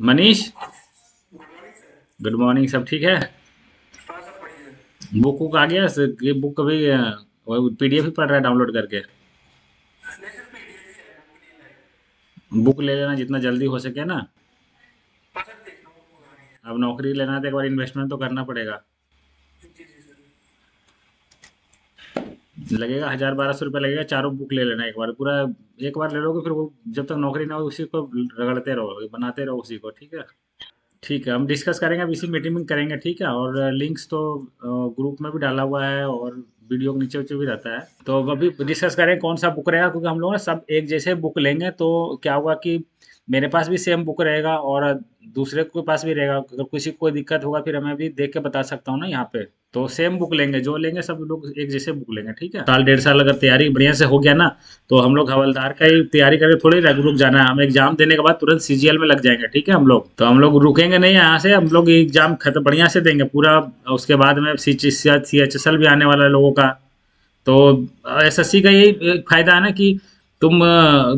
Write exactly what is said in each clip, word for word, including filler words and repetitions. Manish good morning, सब ठीक है? बुक बुक आ गया? ये बुक कभी पीडीएफ ही पढ़ रहा है डाउनलोड करके? बुक ले लेना जितना जल्दी हो सके ना। अब नौकरी लेना तो एक बार इन्वेस्टमेंट तो करना पड़ेगा। लगेगा हजार बारह सौ रुपये लगेगा, चारों बुक ले लेना एक बार पूरा। एक बार ले लोगे फिर वो जब तक नौकरी ना हो उसी को रगड़ते रहो, बनाते रहो उसी को। ठीक है ठीक है, हम डिस्कस करेंगे अब, इसी मीटिंग में करेंगे। ठीक है, और लिंक्स तो ग्रुप में भी डाला हुआ है और वीडियो के नीचे नीचे भी रहता है। तो अभी डिस्कस करेंगे कौन सा बुक रहेगा, क्योंकि हम लोग ना सब एक जैसे बुक लेंगे तो क्या होगा कि मेरे पास भी सेम बुक रहेगा और दूसरे के पास भी रहेगा। अगर किसी को कोई दिक्कत होगा फिर हमें भी देख के बता सकता हूँ ना यहाँ पे। तो सेम बुक लेंगे, जो लेंगे सब लोग एक जैसे बुक लेंगे। ठीक है, साल डेढ़ साल अगर तैयारी बढ़िया से हो गया ना तो हम लोग हवलदार का ही तैयारी करके थोड़ी रुक जाना है। हम एग्जाम देने के बाद तुरंत सीजीएल में लग जाएंगे। ठीक है, हम लोग तो हम लोग रुकेंगे नहीं यहाँ से। हम लोग एग्जाम खत्म बढ़िया से देंगे पूरा, उसके बाद में C C H S L भी आने वाला है लोगों का। तो एस एस सी का यही फायदा है ना कि तुम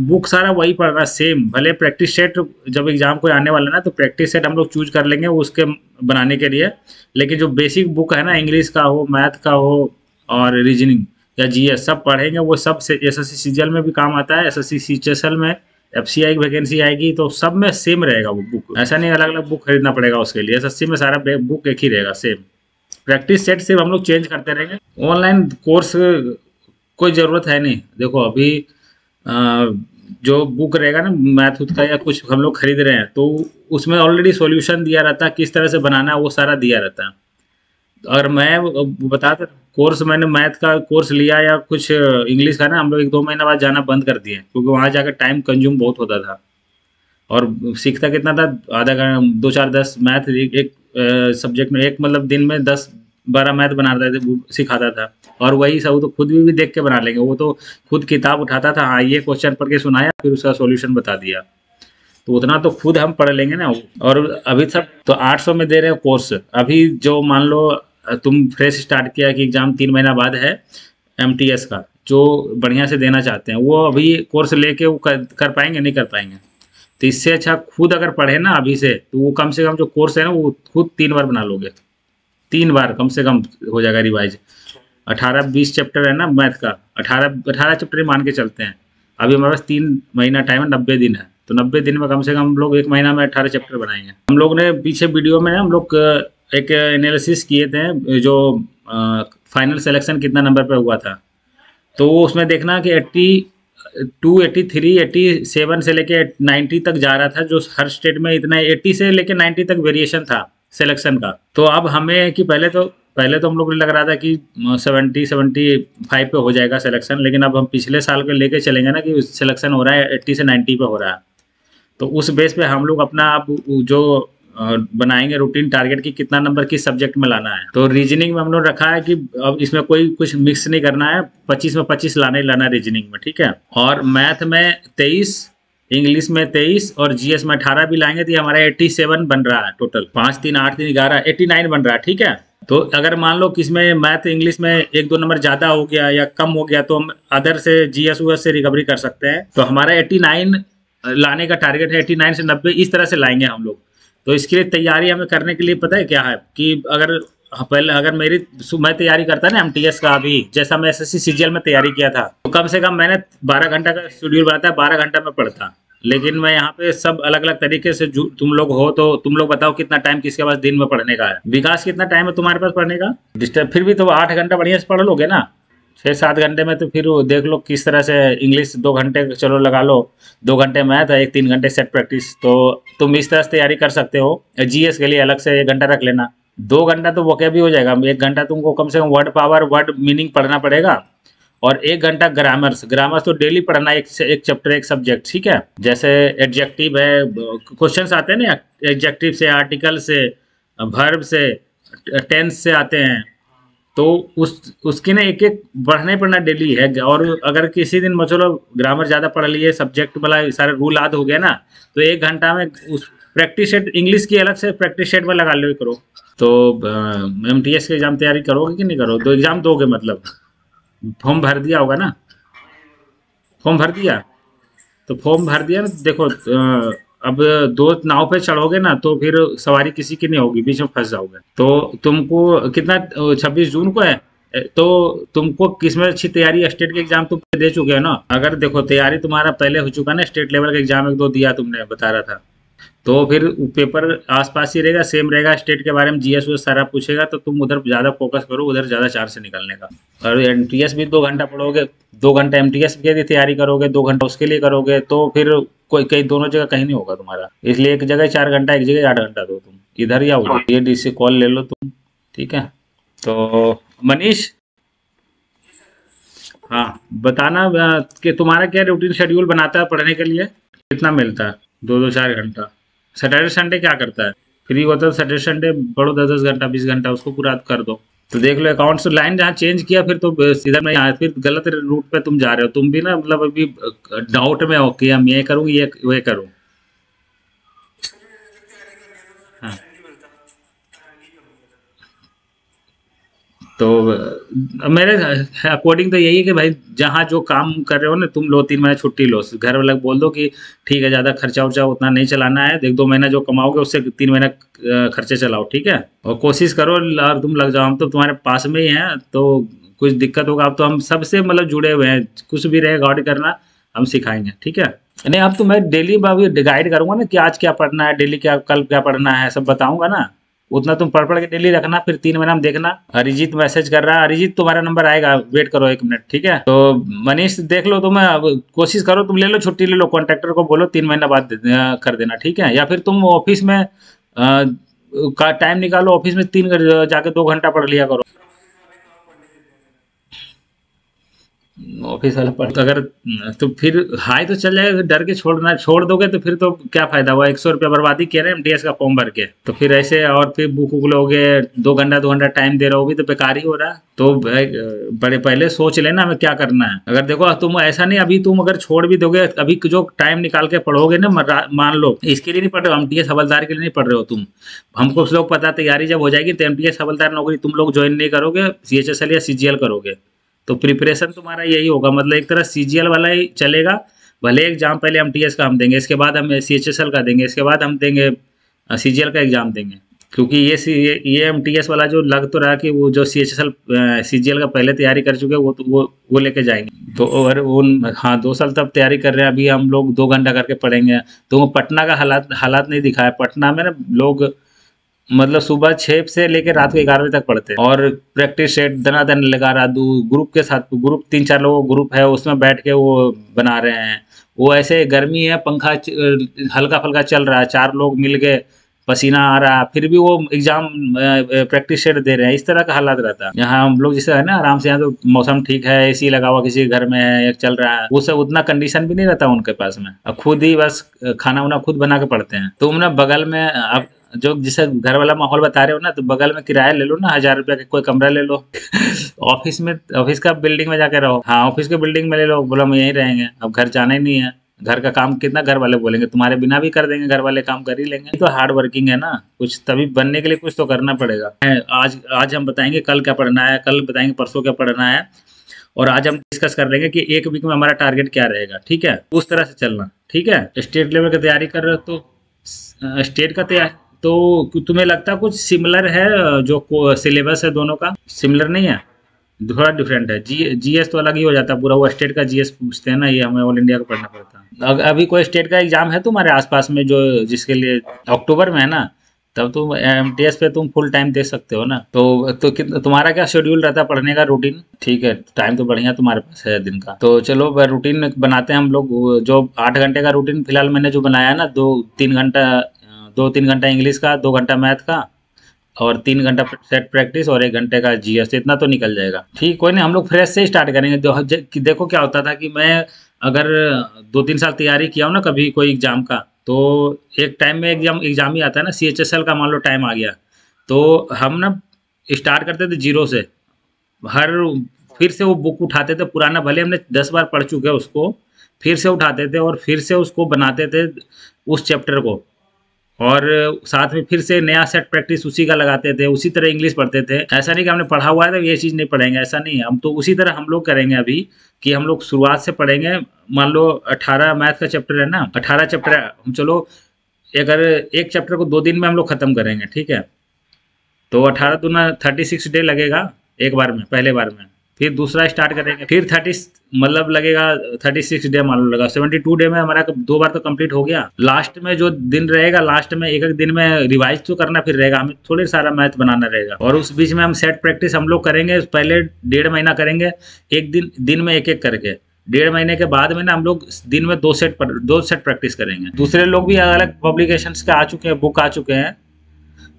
बुक सारा वही पढ़ रहा सेम, भले प्रैक्टिस सेट जब एग्जाम कोई आने वाला ना तो प्रैक्टिस सेट हम लोग चूज कर लेंगे उसके बनाने के लिए। लेकिन जो बेसिक बुक है ना, इंग्लिश का हो, मैथ का हो और रीजनिंग या जीएस, सब पढ़ेंगे वो सब। एसएससी सीजीएल में भी काम आता है, एसएससी सीजीएल में एफसीआई की वैकेंसी आएगी तो सब में सेम रहेगा वो बुक। ऐसा नहीं अलग अलग बुक खरीदना पड़ेगा उसके लिए। एसएससी में सारा बुक एक ही रहेगा सेम, प्रैक्टिस सेट सिर्फ हम लोग चेंज करते रहेंगे। ऑनलाइन कोर्स कोई ज़रूरत है नहीं। देखो अभी आ, जो बुक रहेगा ना मैथ उथ का या कुछ हम लोग खरीद रहे हैं तो उसमें ऑलरेडी सॉल्यूशन दिया रहता है, किस तरह से बनाना है वो सारा दिया रहता है। और मैं बताता कोर्स मैंने मैथ का कोर्स लिया या कुछ इंग्लिश का ना, हम लोग एक दो महीने बाद जाना बंद कर दिए क्योंकि वहाँ जाकर टाइम कंज्यूम बहुत होता था। और सीखता कितना था, आधा घंटा दो चार दस मैथ एक, एक सब्जेक्ट में एक मतलब दिन में दस बारह मैथ बनाता था, सिखाता था। और वही सब तो खुद भी, भी देख के बना लेंगे वो, तो खुद किताब उठाता था। हाँ ये क्वेश्चन पढ़ के सुनाया फिर उसका सॉल्यूशन बता दिया, तो उतना तो खुद हम पढ़ लेंगे ना। और अभी सब तो आठ सौ में दे रहे हैं कोर्स। अभी जो मान लो तुम फ्रेश स्टार्ट किया कि एग्ज़ाम तीन महीना बाद है एमटीएस का, जो बढ़िया से देना चाहते हैं वो अभी कोर्स लेके वो कर, कर पाएंगे नहीं कर पाएंगे। तो इससे अच्छा खुद अगर पढ़े ना अभी से तो वो कम से कम जो कोर्स है ना वो खुद तीन बार बना लोगे, तीन बार कम से कम हो जाएगा रिवाइज। अठारह बीस चैप्टर है ना मैथ का, अठारह अठारह चैप्टर ही मान के चलते हैं। अभी हमारे पास तीन महीना टाइम है, नब्बे दिन है, तो नब्बे दिन में कम से कम हम लोग एक महीना में अठारह चैप्टर बनाएंगे। हम लोग ने पीछे वीडियो में हम लोग एक एनालिसिस किए थे जो आ, फाइनल सिलेक्शन कितना नंबर पर हुआ था, तो उसमें देखना कि eighty two eighty three eighty seven से लेके नाइन्टी तक जा रहा था, जो हर स्टेट में इतना एट्टी से लेके नाइन्टी तक वेरिएशन था सिलेक्शन का। तो अब हमें कि पहले तो पहले तो हम लोग लग रहा था कि सत्तर पचहत्तर पे हो जाएगा सिलेक्शन, लेकिन अब हम पिछले साल के लेके चलेंगे ना कि सिलेक्शन हो रहा है अस्सी से नब्बे पे हो रहा है। तो उस बेस पे हम लोग अपना अब जो बनाएंगे रूटीन टारगेट कि कितना नंबर किस सब्जेक्ट में लाना है। तो रीजनिंग में हम लोग रखा है कि अब इसमें कोई कुछ मिक्स नहीं करना है, पच्चीस में पच्चीस लाना ही लाना रीजनिंग में। ठीक है, और मैथ में तेईस, इंग्लिश में तेईस और जीएस में अठारह भी लाएंगे तो ये हमारा सत्तासी बन रहा है टोटल, पाँच तीन आठ तीन ग्यारह नवासी बन रहा है। ठीक है, तो अगर मान लो किस में मैथ इंग्लिश में एक दो नंबर ज़्यादा हो गया या कम हो गया तो हम अदर से जीएस वीएस से रिकवरी कर सकते हैं। तो हमारा नवासी लाने का टारगेट है, नवासी से नब्बे इस तरह से लाएंगे हम लोग। तो इसके लिए तैयारी हमें करने के लिए पता है क्या है कि अगर पहले अगर मेरी मैं तैयारी करता ना एमटीएस का, अभी जैसा मैं एसएससी सीजीएल में तैयारी किया था तो कम से कम मैंने बारह घंटा का शेड्यूल बनाता है, बारह घंटा में पढ़ता। लेकिन मैं यहाँ पे सब अलग अलग तरीके से तुम लोग हो, तो तुम लोग बताओ कितना टाइम किसके पास दिन में पढ़ने का है। विकास कितना टाइम है तुम्हारे पास पढ़ने का? डिस्टर्ब फिर भी तो आठ घंटा बढ़िया से पढ़ लोगे ना, छः सात घंटे में। तो फिर देख लो किस तरह से इंग्लिश दो घंटे चलो लगा लो, दो घंटे मैथ है, एक तीन घंटे सेट प्रैक्टिस। तो तुम इस तरह से तैयारी कर सकते हो। जीएस के लिए अलग से एक घंटा रख लेना, दो घंटा तो वोकैब भी हो जाएगा। एक घंटा तुमको कम से कम वर्ड पावर वर्ड मीनिंग पढ़ना पड़ेगा और एक घंटा ग्रामर्स। ग्रामर्स तो डेली पढ़ना, एक से एक चैप्टर एक सब्जेक्ट। ठीक है, जैसे एडजेक्टिव है, क्वेश्चंस आते हैं ना एडजेक्टिव से, आर्टिकल से, वर्ब से, टेंस से आते हैं, तो उस उसकी ना एक एक बढ़ने पढ़ना डेली है। और अगर किसी दिन चलो ग्रामर ज़्यादा पढ़ लिए, सब्जेक्ट वाला सारे रूल याद हो गया ना, तो एक घंटा में उस प्रैक्टिस सेट इंग्लिश की अलग से प्रैक्टिस सेट में लगा लो करो। तो एमटीएस के एग्ज़ाम तैयारी करोगे कि नहीं करो? तो एग्ज़ाम दोगे मतलब फॉर्म भर दिया होगा ना? फॉर्म भर दिया तो फॉर्म भर दिया ना, देखो अब दो नाव पे चढ़ोगे ना तो फिर सवारी किसी की नहीं होगी, बीच में फंस जाओगे। तो तुमको कितना छब्बीस जून को है, तो तुमको किसमें अच्छी तैयारी है, स्टेट के एग्जाम तुम दे चुके हो ना। अगर देखो तैयारी तुम्हारा पहले हो चुका ना, स्टेट लेवल का एग्जाम एक दो दिया तुमने, बता रहा था, तो फिर पेपर आसपास ही रहेगा, सेम रहेगा। स्टेट के बारे में जीएस वो सारा पूछेगा, तो तुम उधर ज्यादा फोकस करो, उधर ज्यादा चांस निकलने का। और एमटीएस भी दो घंटा पढ़ोगे, दो घंटा एमटीएस की तैयारी करोगे, दो घंटा उसके लिए करोगे, तो फिर कोई कहीं दोनों जगह कहीं नहीं होगा तुम्हारा। इसलिए एक जगह चार घंटा, एक जगह आठ घंटा दो, तुम इधर ही आओ। ये डी से कॉल ले लो तुम, ठीक है। तो मनीष हाँ बताना कि तुम्हारा क्या रूटीन शेड्यूल बनाता है पढ़ने के लिए, कितना मिलता है? दो दो चार घंटा। सैटरडे संडे क्या करता है? फ्री होता है सैटरडे संडे, पढ़ो दस दस घंटा बीस घंटा, उसको पूरा कर दो। तो देख लो अकाउंट्स लाइन जहाँ चेंज किया फिर तो इधर नहीं आया, फिर गलत रूट पे तुम जा रहे हो। तुम भी ना मतलब अभी डाउट में हो कि हम ये करूँ ये वे करूँ। तो मेरे अकॉर्डिंग तो यही है कि भाई जहाँ जो काम कर रहे हो ना तुम, लो तीन महीने छुट्टी लो। घर वाले बोल दो कि ठीक है ज़्यादा खर्चा वर्चा उतना नहीं चलाना है, एक दो महीना जो कमाओगे उससे तीन महीना खर्चे चलाओ, ठीक है। और कोशिश करो और तुम लग जाओ, हम तो तुम्हारे पास में ही हैं, तो कुछ दिक्कत होगा। अब तो हम सबसे मतलब जुड़े हुए हैं, कुछ भी रहे गाइड करना हम सिखाएंगे, ठीक है। नहीं अब तो मैं डेली गाइड करूँगा ना कि आज क्या पढ़ना है, डेली क्या कल क्या पढ़ना है, सब बताऊँगा ना। उतना तुम पढ़ पढ़ के डेली रखना, फिर तीन महीना में देखना। अरिजीत मैसेज कर रहा है, अरिजीत तुम्हारा नंबर आएगा, वेट करो एक मिनट, ठीक है। तो मनीष देख लो, तुम कोशिश करो, तुम ले लो छुट्टी ले लो, कॉन्ट्रैक्टर को बोलो तीन महीना बाद दे, कर देना, ठीक है। या फिर तुम ऑफिस में आ, का टाइम निकालो, ऑफिस में तीन जाके दो घंटा पढ़ लिया करो। ऑफिस वाला पढ़ अगर तो फिर हाई तो चल जाएगा, डर के छोड़ना छोड़ दोगे तो फिर तो क्या फायदा हुआ, एक सौ रुपया बर्बादी कह रहे हैं एमटीएस का फॉर्म भर के। तो फिर ऐसे और फिर बुक उगलोगे, दो घंटा दो घंटा टाइम दे रहे हो भी तो बेकार ही हो रहा। तो बड़े पहले सोच लेना हमें क्या करना है। अगर देखो तुम ऐसा नहीं, अभी तुम अगर छोड़ भी दोगे, अभी जो टाइम निकाल के पढ़ोगे ना, मान लो इसके लिए नहीं पढ़ रहे हो, एमटीएस हवलदार के लिए नहीं पढ़ रहे हो तुम, हमको कुछ लोग पता तैयारी जब हो जाएगी तो एमटीएस हवलदार नौकरी तुम लोग ज्वाइन नहीं करोगे, सीएचएसएल या सीजीएल करोगे। तो प्रिपरेशन तुम्हारा यही होगा, मतलब एक तरह सीजीएल वाला ही चलेगा। भले एग्जाम पहले एमटीएस का हम देंगे, इसके बाद हम सीएचएसएल का देंगे, इसके बाद हम देंगे सीजीएल का एग्जाम देंगे, क्योंकि ये ये एमटीएस वाला जो लग तो रहा कि वो जो सीएचएसएल सीजीएल का पहले तैयारी कर चुके हैं वो वो वो लेके जाएंगे। तो और उन हाँ दो साल तब तैयारी कर रहे हैं, अभी हम लोग दो घंटा करके पढ़ेंगे। तो पटना का हालात हालात नहीं दिखा है, पटना में ना लोग मतलब सुबह छः से लेकर रात को ग्यारह बजे तक पढ़ते हैं, और प्रैक्टिस सेट दना दन लगा रहा दू ग्रुप के साथ, ग्रुप तीन चार लोगों का ग्रुप है, उसमें बैठ के वो बना रहे हैं। वो ऐसे गर्मी है, पंखा हल्का फल्का चल रहा है, चार लोग मिल के पसीना आ रहा है, फिर भी वो एग्जाम प्रैक्टिस सेट दे रहे हैं। इस तरह का हालात रहता है। यहाँ हम लोग जैसे है ना आराम से, यहाँ तो मौसम ठीक है, एसी लगा हुआ किसी घर में है चल रहा है, वो सब उतना कंडीशन भी नहीं रहता उनके पास में। अब खुद ही बस खाना वाना खुद बना के पढ़ते हैं। तो उन्हें बगल में अब जो जिसे घर वाला माहौल बता रहे हो ना, तो बगल में किराया ले लो ना, हजार रुपया का कोई कमरा ले लो। ऑफिस में ऑफिस का बिल्डिंग में जाके रहो, हाँ ऑफिस के बिल्डिंग में ले लो। बोला हम यहीं रहेंगे, अब घर जाना ही नहीं है। घर का काम कितना घर वाले बोलेंगे, तुम्हारे बिना भी कर देंगे, घर वाले काम कर ही लेंगे। तो हार्ड वर्किंग है ना, कुछ तभी बनने के लिए कुछ तो करना पड़ेगा। आज आज हम बताएंगे कल क्या पढ़ना है, कल बताएंगे परसों क्या पढ़ना है, और आज हम डिस्कस कर लेंगे कि एक वीक में हमारा टारगेट क्या रहेगा, ठीक है। उस तरह से चलना, ठीक है। स्टेट लेवल की तैयारी कर रहे हो तो स्टेट का तैयारी तो तुम्हें लगता कुछ सिमिलर है, जो सिलेबस है दोनों का सिमिलर नहीं है, थोड़ा डिफरेंट है। जी जीएस तो अलग ही हो जाता है पूरा, वो स्टेट का जीएस पूछते हैं ना, ये हमें ऑल इंडिया को पढ़ना पड़ता है। अभी कोई स्टेट का एग्जाम है तुम्हारे आसपास में जो जिसके लिए अक्टूबर में है ना, तब तुम एमटीएस पे तुम फुल टाइम दे सकते हो ना। तो तो तुम्हारा क्या शेड्यूल रहता है पढ़ने का, रूटीन? ठीक है, टाइम तो बढ़िया तुम्हारे पास है दिन का। तो चलो रूटीन बनाते हैं हम लोग। जो आठ घंटे का रूटीन फिलहाल मैंने जो बनाया ना, दो तीन घंटा दो तीन घंटा इंग्लिश का, दो घंटा मैथ का, और तीन घंटा सेट प्रैक्टिस, और एक घंटे का जीएस, इतना तो निकल जाएगा। ठीक, कोई नहीं, हम लोग फ्रेश से स्टार्ट करेंगे। दो, देखो क्या होता था कि मैं अगर दो तीन साल तैयारी किया हूँ ना कभी कोई एग्ज़ाम का, तो एक टाइम में एग्जाम एग्जाम ही आता है ना, सीएचएसएल का मान लो टाइम आ गया, तो हम ना स्टार्ट करते थे जीरो से, हर फिर से वो बुक उठाते थे पुराना, भले हमने दस बार पढ़ चुके उसको, फिर से उठाते थे और फिर से उसको बनाते थे उस चैप्टर को, और साथ में फिर से नया सेट प्रैक्टिस उसी का लगाते थे, उसी तरह इंग्लिश पढ़ते थे। ऐसा नहीं कि हमने पढ़ा हुआ है तो ये चीज़ नहीं पढ़ेंगे, ऐसा नहीं है। हम तो उसी तरह हम लोग करेंगे अभी कि हम लोग शुरुआत से पढ़ेंगे। मान लो अठारह मैथ का चैप्टर है ना, अठारह चैप्टर हम चलो अगर एक चैप्टर को दो दिन में हम लोग खत्म करेंगे, ठीक है, तो अठारह दूना थर्टी सिक्स डे लगेगा एक बार में, पहले बार में। फिर दूसरा स्टार्ट करेंगे, फिर थर्टी मतलब लगेगा थर्टी सिक्स डे मान लो लगा, सेवेंटी टू डे में हमारा दो बार तो कंप्लीट हो गया। लास्ट में जो दिन रहेगा, लास्ट में एक एक दिन में रिवाइज तो करना फिर रहेगा, हमें थोड़े सारा मैथ बनाना रहेगा। और उस बीच में हम सेट प्रैक्टिस हम लोग करेंगे, पहले डेढ़ महीना करेंगे, एक दिन दिन में एक एक करके। डेढ़ महीने के बाद में ना हम लोग दिन में दो सेट पर, दो सेट प्रैक्टिस करेंगे। दूसरे लोग भी अलग अलग पब्लिकेशंस के आ चुके हैं, बुक आ चुके हैं,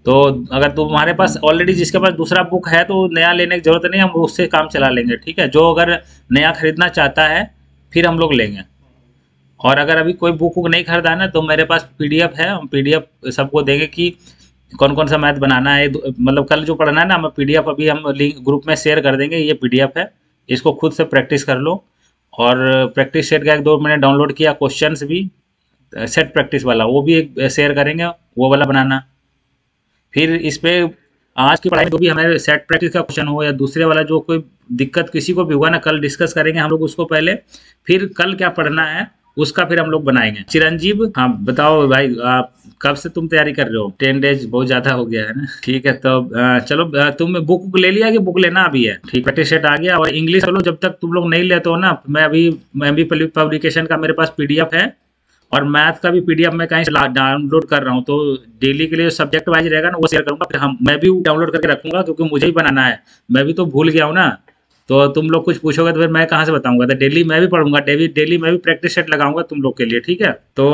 तो अगर तुम्हारे पास ऑलरेडी जिसके पास दूसरा बुक है तो नया लेने की जरूरत नहीं, हम उससे काम चला लेंगे, ठीक है। जो अगर नया खरीदना चाहता है फिर हम लोग लेंगे। और अगर अभी कोई बुक वुक नहीं खरीदा ना, तो मेरे पास पीडीएफ है, हम पीडीएफ सबको देंगे कि कौन कौन सा मैथ बनाना है, मतलब कल जो पढ़ना है ना, हम पीडीएफ अभी हम लिंक ग्रुप में शेयर कर देंगे। ये पीडीएफ है, इसको खुद से प्रैक्टिस कर लो। और प्रैक्टिस सेट का एक दो मैंने डाउनलोड किया, क्वेश्चंस भी सेट प्रैक्टिस वाला वो भी एक शेयर करेंगे, वो वाला बनाना। फिर इस पर आज की पढ़ाई जो भी हमारे सेट प्रैक्टिस का क्वेश्चन हो या दूसरे वाला जो कोई दिक्कत किसी को भी हुआ ना, कल डिस्कस करेंगे हम लोग उसको पहले। फिर कल क्या पढ़ना है उसका फिर हम लोग बनाएंगे। चिरंजीव, हाँ बताओ भाई, आप कब से तुम तैयारी कर रहे हो? टेन डेज बहुत ज्यादा हो गया है ना, ठीक है। तो आ, चलो आ, तुम बुक ले लिया कि बुक लेना अभी है? ठीक, प्रैक्टिस सेट आ गया। और इंग्लिश चलो जब तक तुम लोग नहीं लेते हो ना, मैं अभी मैं भी पब्लिकेशन का मेरे पास पीडीएफ है और मैथ का भी पीडीएफ मैं कहीं डाउनलोड कर रहा हूँ, तो डेली के लिए सब्जेक्ट वाइज रहेगा ना, वो शेयर करूंगा। फिर हम मैं भी डाउनलोड करके रखूंगा क्योंकि मुझे ही बनाना है, मैं भी तो भूल गया हूँ ना। तो तुम लोग कुछ पूछोगे तो फिर मैं कहाँ से बताऊंगा। तो डेली मैं भी पढ़ूंगा, डेली डेली मैं भी प्रैक्टिस सेट लगाऊंगा तुम लोग के लिए, ठीक है। तो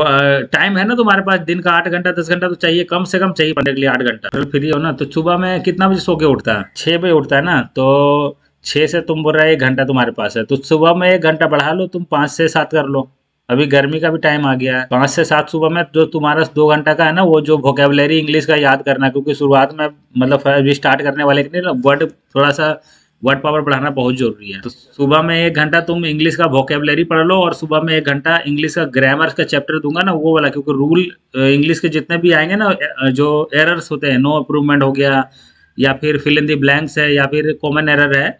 टाइम है ना तुम्हारे पास, दिन का आठ घंटा दस घंटा तो चाहिए, कम से कम चाहिए पढ़ने के लिए आठ घंटा। अगर फ्री हो ना तो सुबह में कितना बजे सो के उठता है? छः बजे उठता है ना, तो छः से तुम बोल रहे एक घंटा तुम्हारे पास है, तो सुबह में एक घंटा बढ़ा लो, तुम पाँच से सात कर लो। अभी गर्मी का भी टाइम आ गया है, पाँच से सात सुबह में जो तुम्हारा दो घंटा का है ना, वो जो वोकेबलरी इंग्लिश का याद करना, क्योंकि शुरुआत में मतलब अभी स्टार्ट करने वाले के लिए वर्ड थोड़ा सा वर्ड पावर बढ़ाना बहुत जरूरी है। तो सुबह में एक घंटा तुम इंग्लिश का वोकेबलरी पढ़ लो, और सुबह में एक घंटा इंग्लिश का ग्रामर का चैप्टर दूंगा ना वो वाला, क्योंकि रूल इंग्लिश के जितने भी आएंगे ना, जो एरर्स होते हैं, नो इम्प्रूवमेंट हो गया या फिर फिल इन द ब्लैंक्स है या फिर कॉमन एरर है,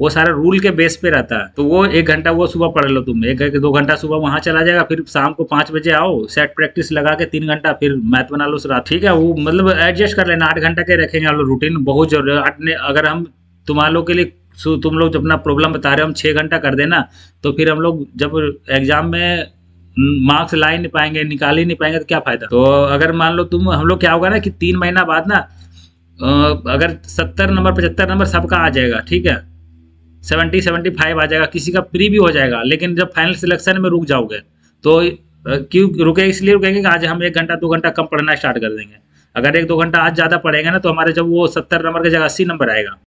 वो सारा रूल के बेस पे रहता है। तो वो एक घंटा वो सुबह पढ़ लो तुम, एक दो घंटा सुबह वहाँ चला जाएगा। फिर शाम को पाँच बजे आओ, सेट प्रैक्टिस लगा के तीन घंटा फिर मैथ बना लो रात, ठीक है। वो मतलब एडजस्ट कर लेना, आठ घंटा के रखेंगे हम लोग, रूटीन बहुत जरूरी है। आठ ने अगर हम तुम्हारे लोग के लिए, तुम लोग जब अपना प्रॉब्लम बता रहे हो, हम छः घंटा कर देना, तो फिर हम लोग जब एग्जाम में मार्क्स ला ही नहीं पाएंगे, निकाल ही नहीं पाएंगे, तो क्या फायदा। तो अगर मान लो तुम, हम लोग क्या होगा ना कि तीन महीना बाद ना अगर सत्तर नंबर पचहत्तर नंबर सबका आ जाएगा, ठीक है, सेवेंटी सेवेंटी फाइव आ जाएगा, किसी का प्री भी हो जाएगा, लेकिन जब फाइनल सिलेक्शन में रुक जाओगे तो क्यों रुके? इसलिए रुकेंगे कि आज हम एक घंटा दो घंटा कम पढ़ना स्टार्ट कर देंगे। अगर एक दो घंटा आज ज़्यादा पढ़ेंगे ना, तो हमारे जब वो सत्तर नंबर की जगह अस्सी नंबर आएगा।